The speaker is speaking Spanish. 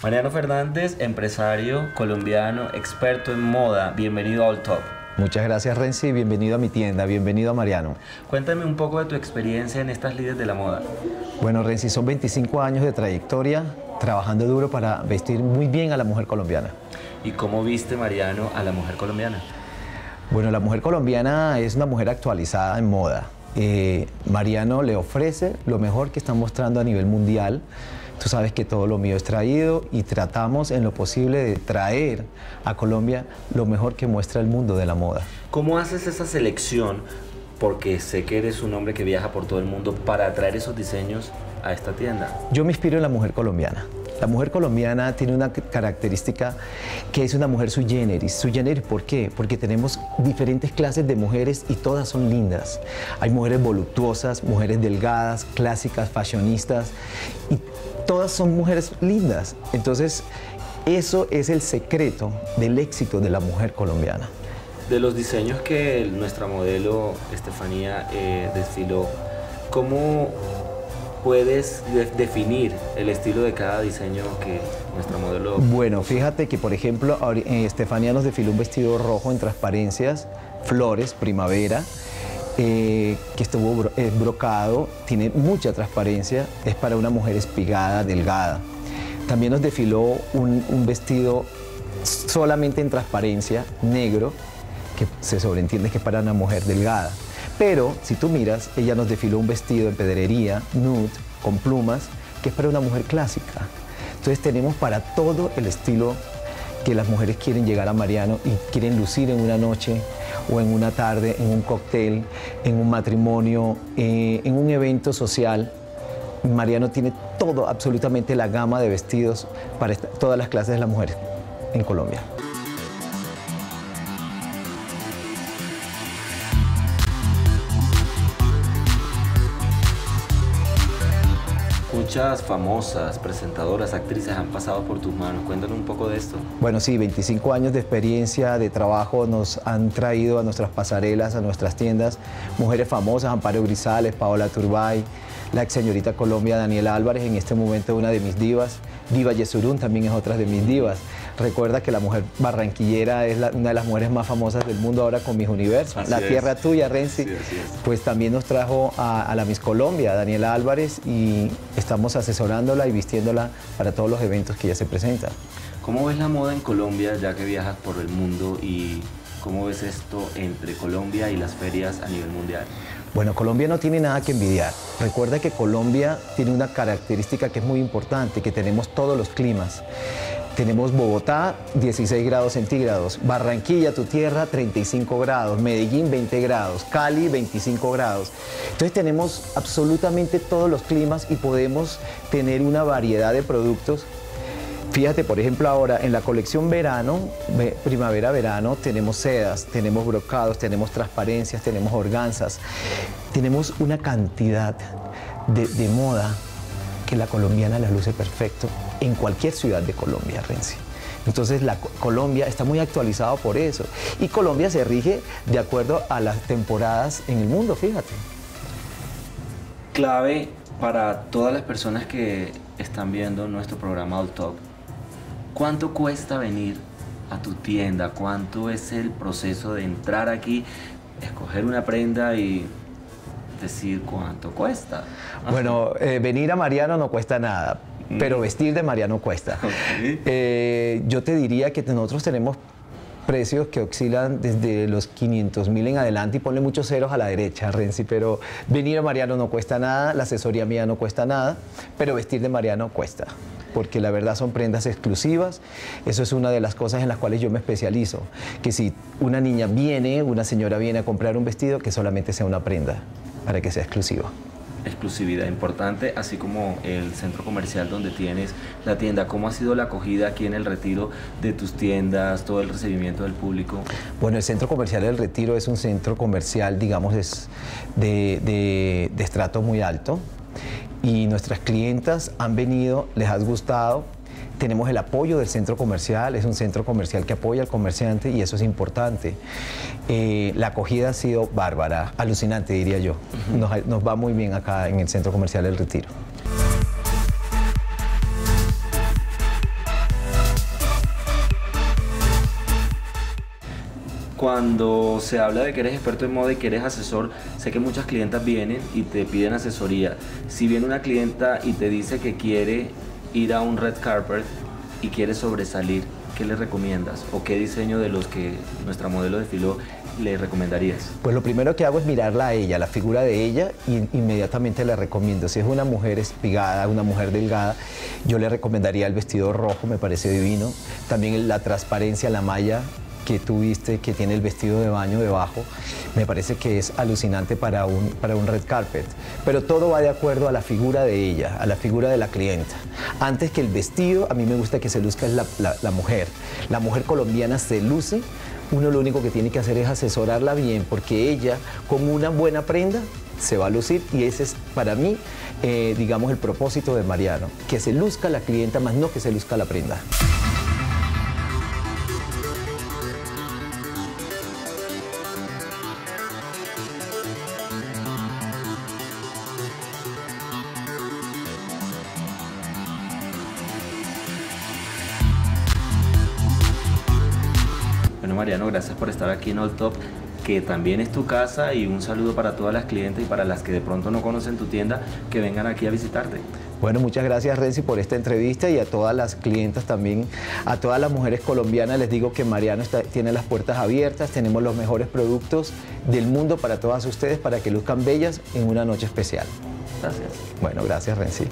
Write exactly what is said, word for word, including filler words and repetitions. Mariano Fernández, empresario colombiano, experto en moda. Bienvenido a AllTop. Muchas gracias, Renzi. Bienvenido a mi tienda. Bienvenido a Mariano. Cuéntame un poco de tu experiencia en estas líderes de la moda. Bueno, Renzi, son veinticinco años de trayectoria trabajando duro para vestir muy bien a la mujer colombiana. ¿Y cómo viste, Mariano, a la mujer colombiana? Bueno, la mujer colombiana es una mujer actualizada en moda. Eh, Mariano le ofrece lo mejor que están mostrando a nivel mundial. Tú sabes que todo lo mío es traído y tratamos en lo posible de traer a Colombia lo mejor que muestra el mundo de la moda. ¿Cómo haces esa selección? Porque sé que eres un hombre que viaja por todo el mundo para traer esos diseños a esta tienda. Yo me inspiro en la mujer colombiana. La mujer colombiana tiene una característica que es una mujer sui generis. Sui generis, ¿por qué? Porque tenemos diferentes clases de mujeres y todas son lindas. Hay mujeres voluptuosas, mujeres delgadas, clásicas, fashionistas, y todas son mujeres lindas. Entonces, eso es el secreto del éxito de la mujer colombiana. De los diseños que nuestra modelo Estefanía eh, desfiló, ¿cómo puedes de definir el estilo de cada diseño que nuestra modelo? Bueno, fíjate que, por ejemplo, Estefanía nos desfiló un vestido rojo en transparencias, flores, primavera, Eh, que estuvo bro eh, brocado, tiene mucha transparencia, es para una mujer espigada, delgada. También nos desfiló un, un vestido solamente en transparencia, negro, que se sobreentiende que es para una mujer delgada. Pero, si tú miras, ella nos desfiló un vestido en pedrería, nude, con plumas, que es para una mujer clásica. Entonces tenemos para todo el estilo que las mujeres quieren llegar a Mariano y quieren lucir en una noche o en una tarde, en un cóctel, en un matrimonio, eh, en un evento social. Mariano tiene todo, absolutamente la gama de vestidos para esta, todas las clases de las mujeres en Colombia. Muchas famosas, presentadoras, actrices han pasado por tus manos. Cuéntanos un poco de esto. Bueno, sí, veinticinco años de experiencia, de trabajo, nos han traído a nuestras pasarelas, a nuestras tiendas, mujeres famosas, Amparo Grisales, Paola Turbay, la ex señorita Colombia, Daniela Álvarez, en este momento una de mis divas. Diva Yesurún también es otra de mis divas. Recuerda que la mujer barranquillera es la, una de las mujeres más famosas del mundo ahora con Mis Universo. Así la es. Tierra tuya, Renzi. Así es, así es. Pues también nos trajo a, a la Miss Colombia, Daniela Álvarez, y estamos asesorándola y vistiéndola para todos los eventos que ella se presenta. ¿Cómo ves la moda en Colombia, ya que viajas por el mundo, y cómo ves esto entre Colombia y las ferias a nivel mundial? Bueno, Colombia no tiene nada que envidiar. Recuerda que Colombia tiene una característica que es muy importante, que tenemos todos los climas. Tenemos Bogotá, dieciséis grados centígrados, Barranquilla, tu tierra, treinta y cinco grados, Medellín, veinte grados, Cali, veinticinco grados. Entonces tenemos absolutamente todos los climas y podemos tener una variedad de productos. Fíjate, por ejemplo, ahora en la colección verano, primavera-verano, tenemos sedas, tenemos brocados, tenemos transparencias, tenemos organzas. Tenemos una cantidad de, de moda que la colombiana la luce perfecto en cualquier ciudad de Colombia, Renzi. Entonces, la Colombia está muy actualizado por eso. Y Colombia se rige de acuerdo a las temporadas en el mundo, fíjate. Clave para todas las personas que están viendo nuestro programa AllTop. ¿Cuánto cuesta venir a tu tienda? ¿Cuánto es el proceso de entrar aquí, escoger una prenda y decir cuánto cuesta? Bueno, eh, venir a Mariano no cuesta nada, mm. pero vestir de Mariano cuesta. Okay. Eh, yo te diría que nosotros tenemos precios que oscilan desde los quinientos mil en adelante, y ponle muchos ceros a la derecha, Renzi, pero venir a Mariano no cuesta nada, la asesoría mía no cuesta nada, pero vestir de Mariano cuesta, porque la verdad son prendas exclusivas. Eso es una de las cosas en las cuales yo me especializo, que si una niña viene, una señora viene a comprar un vestido, que solamente sea una prenda, para que sea exclusiva. Exclusividad importante, así como el centro comercial donde tienes la tienda. ¿Cómo ha sido la acogida aquí en El Retiro de tus tiendas, todo el recibimiento del público? Bueno, el centro comercial del Retiro es un centro comercial, digamos, es de, de, de estrato muy alto, y nuestras clientas han venido, les ha gustado. Tenemos el apoyo del centro comercial, es un centro comercial que apoya al comerciante, y eso es importante. Eh, la acogida ha sido bárbara, alucinante, diría yo. Nos, nos va muy bien acá en el centro comercial El Retiro. cuando se habla de que eres experto en moda y que eres asesor, sé que muchas clientas vienen y te piden asesoría. Si viene una clienta y te dice que quiere ir a un red carpet y quiere sobresalir, ¿qué le recomiendas? ¿O qué diseño de los que nuestra modelo desfiló le recomendarías? Pues lo primero que hago es mirarla a ella, la figura de ella, y inmediatamente le recomiendo. Si es una mujer espigada, una mujer delgada, yo le recomendaría el vestido rojo, me parece divino. También la transparencia, la malla que tuviste, que tiene el vestido de baño debajo, me parece que es alucinante para un, para un red carpet. Pero todo va de acuerdo a la figura de ella, a la figura de la clienta. Antes que el vestido, a mí me gusta que se luzca la, la, la mujer. La mujer colombiana se luce. Uno lo único que tiene que hacer es asesorarla bien, porque ella, con una buena prenda, se va a lucir. Y ese es, para mí, eh, digamos, el propósito de Mariano. Que se luzca la clienta, más no que se luzca la prenda. Mariano, gracias por estar aquí en AllTop, que también es tu casa, y un saludo para todas las clientes y para las que de pronto no conocen tu tienda, que vengan aquí a visitarte. Bueno, muchas gracias, Renzi, por esta entrevista, y a todas las clientas también, a todas las mujeres colombianas les digo que Mariano está, tiene las puertas abiertas, tenemos los mejores productos del mundo para todas ustedes, para que luzcan bellas en una noche especial. Gracias. Bueno, gracias, Renzi.